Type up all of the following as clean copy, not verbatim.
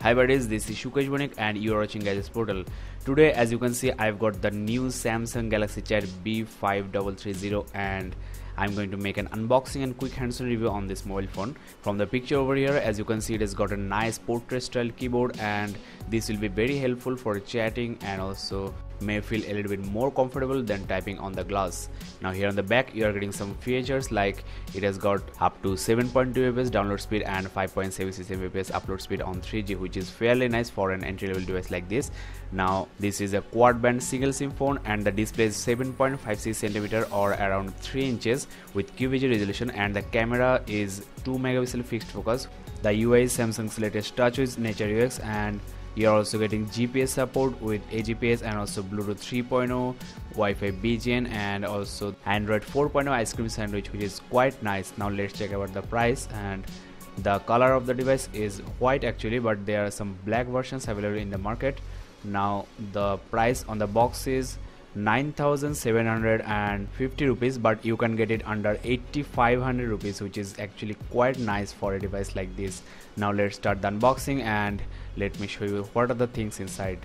Hi buddies, this is Sukesh Banik and you are watching Gadgets Portal. Today, as you can see, I've got the new Samsung Galaxy Chat B5330 and I'm going to make an unboxing and quick hands-on review on this mobile phone. From the picture over here, as you can see, it has got a nice portrait style keyboard and this will be very helpful for chatting and also may feel a little bit more comfortable than typing on the glass. Now here on the back you are getting some features like it has got up to 7.2 Mbps download speed and 5.76 Mbps upload speed on 3G, which is fairly nice for an entry-level device like this. Now this is a quad-band single SIM phone and the display is 7.56 cm or around 3 inches with QVGA resolution and the camera is 2 megapixel fixed focus. The UI is Samsung's latest TouchWiz Nature UX and you are also getting GPS support with AGPS and also Bluetooth 3.0, Wi-Fi BGN and also Android 4.0 ice cream sandwich, which is quite nice. Now let's check about the price, and the color of the device is white actually, but there are some black versions available in the market. Now the price on the box is 9,750 rupees, but you can get it under 8,500 rupees, which is actually quite nice for a device like this. Now let's start the unboxing and let me show you what are the things inside.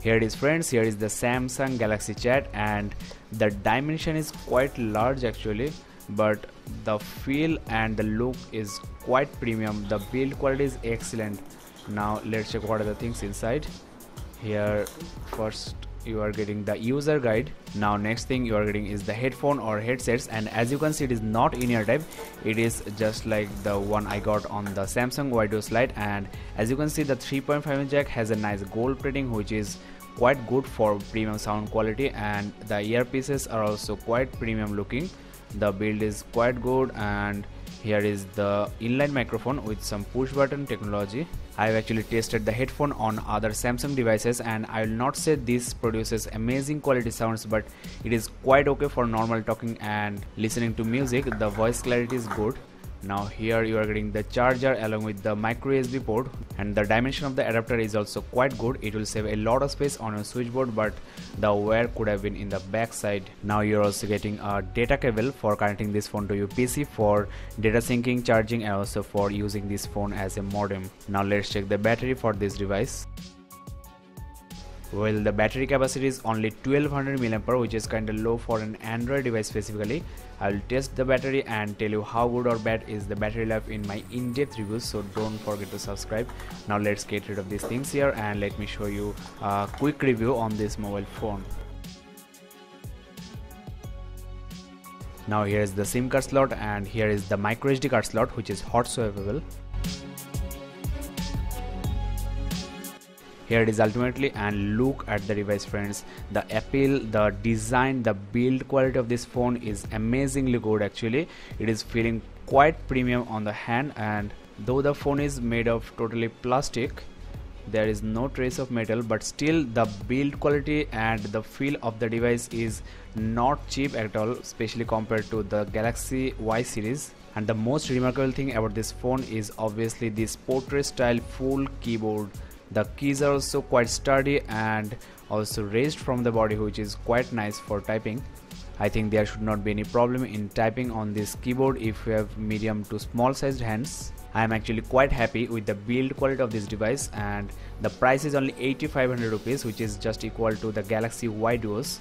Here it is friends, here is the Samsung Galaxy Chat and the dimension is quite large actually, but the feel and the look is quite premium. The build quality is excellent. Now let's check what are the things inside. Here first you are getting the user guide. Now next thing you are getting is the headphone or headsets, and as you can see it is not in-ear type, it is just like the one I got on the Samsung Y Duos Lite, and as you can see the 3.5-inch jack has a nice gold plating which is quite good for premium sound quality, and the earpieces are also quite premium looking. The build is quite good, and here is the inline microphone with some push button technology. I've actually tested the headphone on other Samsung devices and I will not say this produces amazing quality sounds, but it is quite okay for normal talking and listening to music. The voice clarity is good. Now here you are getting the charger along with the micro USB port, and the dimension of the adapter is also quite good. It will save a lot of space on your switchboard, but the wire could have been in the back side. Now you are also getting a data cable for connecting this phone to your PC for data syncing, charging and also for using this phone as a modem. Now let's check the battery for this device. Well, the battery capacity is only 1200 mAh, which is kind of low for an Android device specifically. I will test the battery and tell you how good or bad is the battery life in my in-depth reviews, so don't forget to subscribe. Now let's get rid of these things here and let me show you a quick review on this mobile phone. Now here is the SIM card slot and here is the microSD card slot, which is hot swappable. Here it is ultimately, and look at the device friends. The appeal, the design, the build quality of this phone is amazingly good actually. It is feeling quite premium on the hand, and though the phone is made of totally plastic, there is no trace of metal, but still the build quality and the feel of the device is not cheap at all, especially compared to the Galaxy Y series. And the most remarkable thing about this phone is obviously this portrait style full keyboard. The keys are also quite sturdy and also raised from the body, which is quite nice for typing. I think there should not be any problem in typing on this keyboard if you have medium to small sized hands. I am actually quite happy with the build quality of this device, and the price is only 8,500 rupees, which is just equal to the Galaxy Y Duos.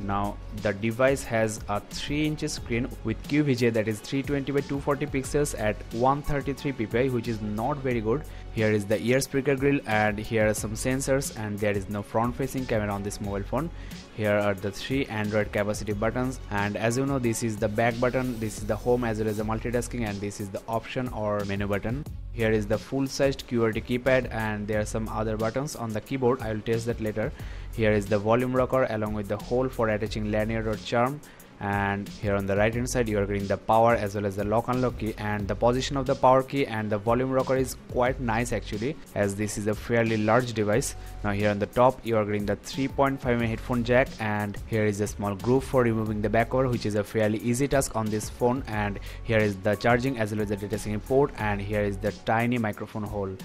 Now the device has a 3-inch screen with QVGA, that is 320 by 240 pixels at 133 ppi, which is not very good. Here is the ear speaker grill, and here are some sensors, and there is no front-facing camera on this mobile phone. Here are the 3 Android capacity buttons, and as you know, this is the back button, this is the home as well as the multitasking, and this is the option or menu button. Here is the full-sized QWERTY keypad, and there are some other buttons on the keyboard. I will test that later. Here is the volume rocker along with the hole for attaching lanyard or charm. and here on the right hand side you are getting the power as well as the lock unlock key, and the position of the power key and the volume rocker is quite nice actually, as this is a fairly large device. Now here on the top you are getting the 3.5mm headphone jack, and here is a small groove for removing the back cover, which is a fairly easy task on this phone. And here is the charging as well as the data syncing port, and here is the tiny microphone hole.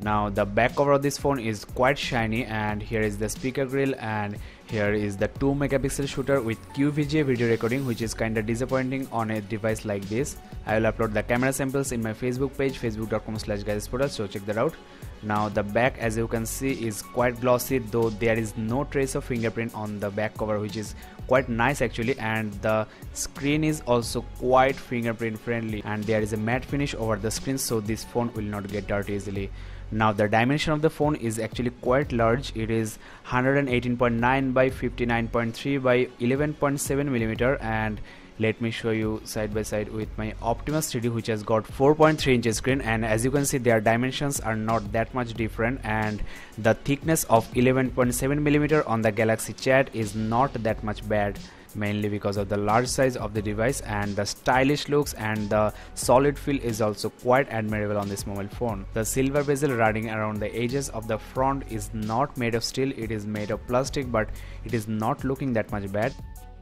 Now the back cover of this phone is quite shiny, and here is the speaker grill, and here is the 2 megapixel shooter with QVGA video recording, which is kinda disappointing on a device like this. I will upload the camera samples in my Facebook page, facebook.com/gadgetsportal, so check that out. Now the back, as you can see, is quite glossy, though there is no trace of fingerprint on the back cover, which is quite nice actually, and the screen is also quite fingerprint friendly, and there is a matte finish over the screen, so this phone will not get dirty easily. Now the dimension of the phone is actually quite large. It is 118.9 by 59.3 by 11.7 millimeter, and let me show you side by side with my Optimus 3D, which has got 4.3 inches screen, and as you can see their dimensions are not that much different, and the thickness of 11.7 millimeter on the Galaxy Chat is not that much bad, mainly because of the large size of the device, and the stylish looks and the solid feel is also quite admirable on this mobile phone. The silver bezel running around the edges of the front is not made of steel, it is made of plastic, but it is not looking that much bad.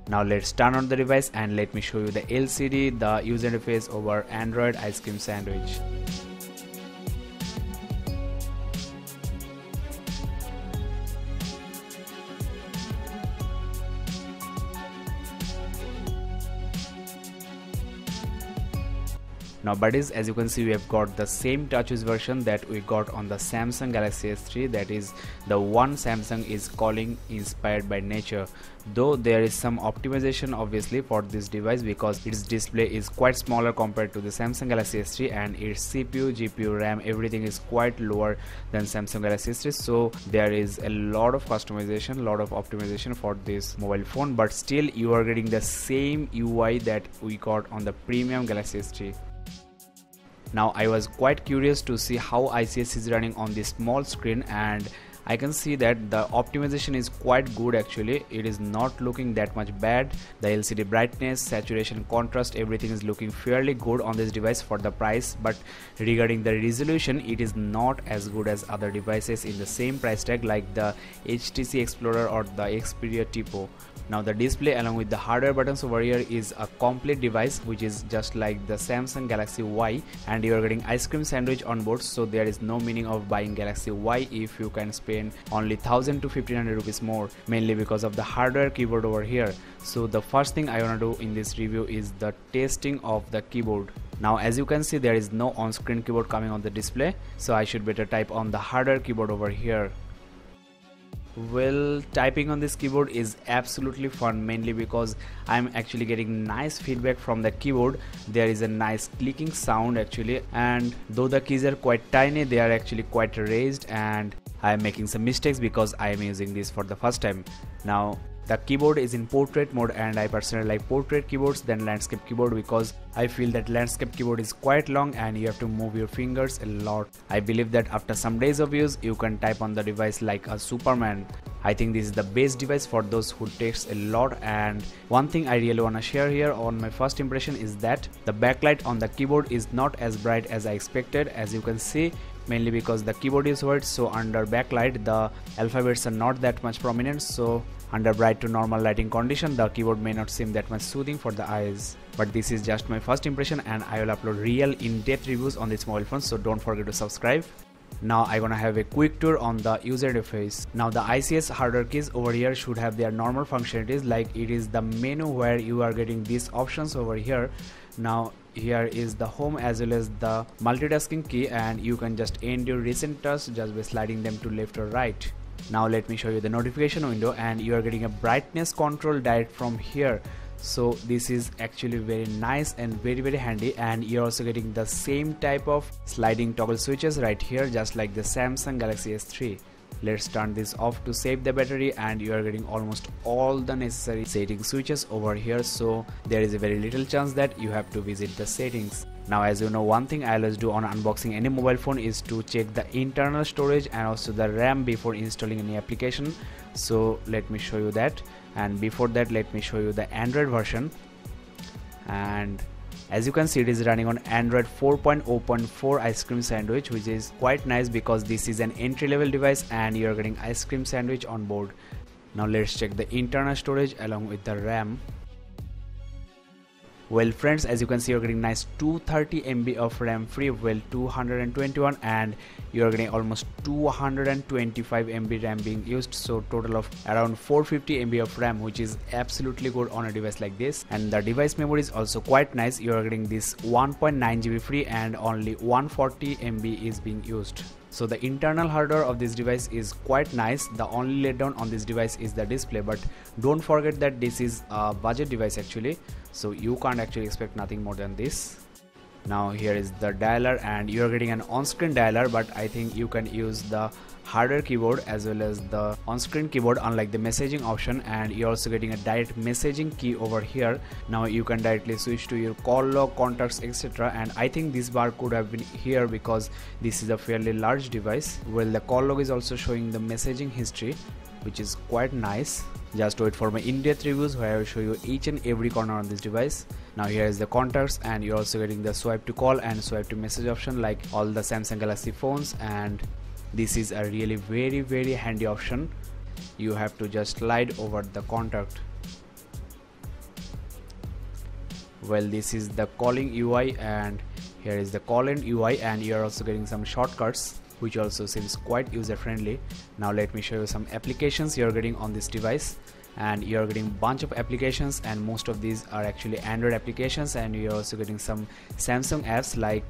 Now let's turn on the device and let me show you the LCD, the user interface over Android ice cream sandwich. Now buddies, as you can see, we have got the same TouchWiz version that we got on the Samsung Galaxy S3, that is the one Samsung is calling inspired by nature, though there is some optimization obviously for this device because its display is quite smaller compared to the Samsung Galaxy S3, and its CPU, GPU, RAM, everything is quite lower than Samsung Galaxy S3, so there is a lot of customization, lot of optimization for this mobile phone, but still you are getting the same UI that we got on the premium Galaxy S3. Now I was quite curious to see how ICS is running on this small screen, and I can see that the optimization is quite good actually. It is not looking that much bad. The LCD brightness, saturation, contrast, everything is looking fairly good on this device for the price, but regarding the resolution, it is not as good as other devices in the same price tag like the HTC Explorer or the Xperia Tipo. Now the display along with the hardware buttons over here is a complete device, which is just like the Samsung Galaxy Y, and you are getting ice cream sandwich on board, so there is no meaning of buying Galaxy Y if you can spend only 1000 to 1500 rupees more, mainly because of the hardware keyboard over here. So the first thing I wanna do in this review is the testing of the keyboard. Now as you can see, there is no on-screen keyboard coming on the display, so I should better type on the hardware keyboard over here. Well, typing on this keyboard is absolutely fun, mainly because I'm actually getting nice feedback from the keyboard. There is a nice clicking sound actually, and though the keys are quite tiny, they are actually quite raised, and I'm making some mistakes because I am using this for the first time. Now the keyboard is in portrait mode, and I personally like portrait keyboards than landscape keyboard because I feel that landscape keyboard is quite long and you have to move your fingers a lot. I believe that after some days of use, you can type on the device like a Superman. I think this is the best device for those who text a lot, and one thing I really wanna share here on my first impression is that the backlight on the keyboard is not as bright as I expected, as you can see, mainly because the keyboard is white, so under backlight the alphabets are not that much prominent, so under bright to normal lighting condition the keyboard may not seem that much soothing for the eyes. But this is just my first impression, and I will upload real in-depth reviews on this mobile phone, so don't forget to subscribe. Now I gonna have a quick tour on the user interface. Now the ICS hardware keys over here should have their normal functionalities, like it is the menu where you are getting these options over here. Now here is the home as well as the multitasking key, and you can just end your recent tasks just by sliding them to left or right. Now let me show you the notification window, and you are getting a brightness control direct from here. So this is actually very nice and very handy, and you're also getting the same type of sliding toggle switches right here, just like the Samsung Galaxy S3. Let's turn this off to save the battery, and you are getting almost all the necessary setting switches over here, so there is a very little chance that you have to visit the settings. Now as you know, one thing I always do on unboxing any mobile phone is to check the internal storage and also the RAM before installing any application, so let me show you that. and before that let me show you the Android version. And as you can see, it is running on Android 4.0.4 Ice Cream Sandwich, which is quite nice because this is an entry level device and you are getting Ice Cream Sandwich on board. Now let's check the internal storage along with the RAM. Well friends, as you can see, you're getting nice 230 MB of RAM free, well 221, and you're getting almost 225 MB RAM being used, so total of around 450 MB of RAM, which is absolutely good on a device like this. And the device memory is also quite nice. You're getting this 1.9 GB free and only 140 MB is being used. So the internal hardware of this device is quite nice. The only letdown on this device is the display, but don't forget that this is a budget device actually, so you can't actually expect nothing more than this. Now here is the dialer, and you are getting an on-screen dialer, but I think you can use the hardware keyboard as well as the on-screen keyboard, unlike the messaging option. And you're also getting a direct messaging key over here. Now you can directly switch to your call log, contacts, etc. And I think this bar could have been here because this is a fairly large device. Well, the call log is also showing the messaging history, which is quite nice. Just wait for my in-depth reviews where I will show you each and every corner on this device. Now here is the contacts, and you're also getting the swipe to call and swipe to message option like all the Samsung Galaxy phones, and this is a really very handy option. You have to just slide over the contact. Well, this is the calling UI, and here is the call in UI, and you're also getting some shortcuts, which also seems quite user friendly. Now let me show you some applications you're getting on this device. And you're getting bunch of applications, and most of these are actually Android applications, and you're also getting some Samsung apps like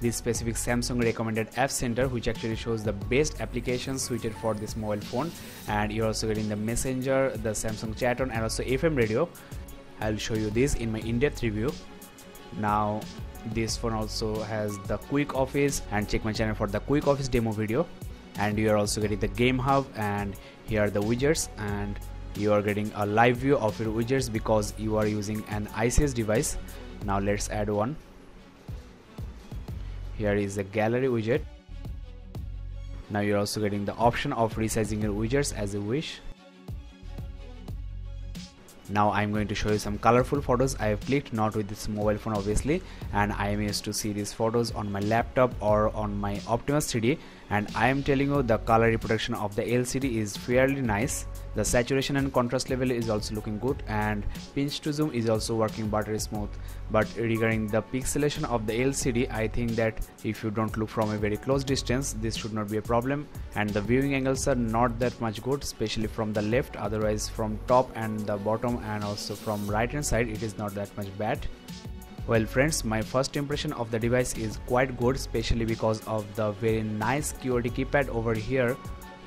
this specific Samsung recommended app center, which actually shows the best applications suited for this mobile phone. And you're also getting the Messenger, the Samsung chat on, and also FM radio. I'll show you this in my in-depth review. Now this phone also has the Quick Office, and check my channel for the Quick Office demo video. And you are also getting the Game Hub, and here are the widgets, and you are getting a live view of your widgets because you are using an ICS device. Now let's add one. Here is the gallery widget. Now you're also getting the option of resizing your widgets as you wish. Now I'm going to show you some colorful photos I have clicked, not with this mobile phone obviously, and I am used to see these photos on my laptop or on my Optimus 3D, and I am telling you the color reproduction of the LCD is fairly nice. The saturation and contrast level is also looking good, and pinch to zoom is also working buttery smooth. But regarding the pixelation of the LCD, I think that if you don't look from a very close distance, this should not be a problem. And the viewing angles are not that much good, especially from the left, otherwise from top and the bottom and also from right hand side it is not that much bad. Well friends, my first impression of the device is quite good, especially because of the very nice QWERTY keypad over here.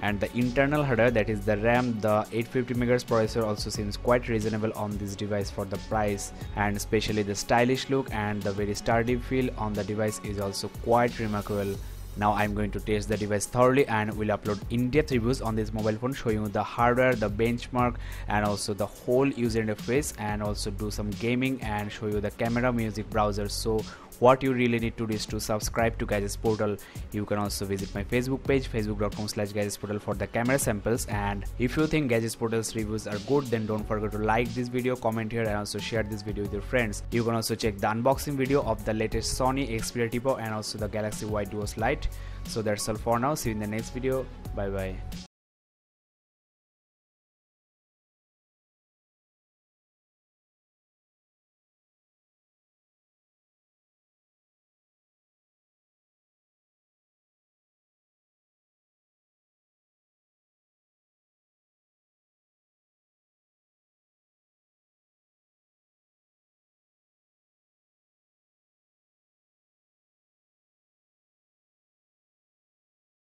And the internal hardware, that is the RAM, the 850 MHz processor also seems quite reasonable on this device for the price, and especially the stylish look and the very sturdy feel on the device is also quite remarkable. Now I'm going to test the device thoroughly and will upload in-depth reviews on this mobile phone, showing the hardware, the benchmark, and also the whole user interface, and also do some gaming and show you the camera, music, browser. So what you really need to do is to subscribe to Gadgets Portal. You can also visit my Facebook page, facebook.com/gadgetsportal, for the camera samples. And if you think Gadgets Portal's reviews are good, then don't forget to like this video, comment here, and also share this video with your friends. You can also check the unboxing video of the latest Sony Xperia Tipo and also the Galaxy Y Duos Lite. So that's all for now. See you in the next video. Bye bye.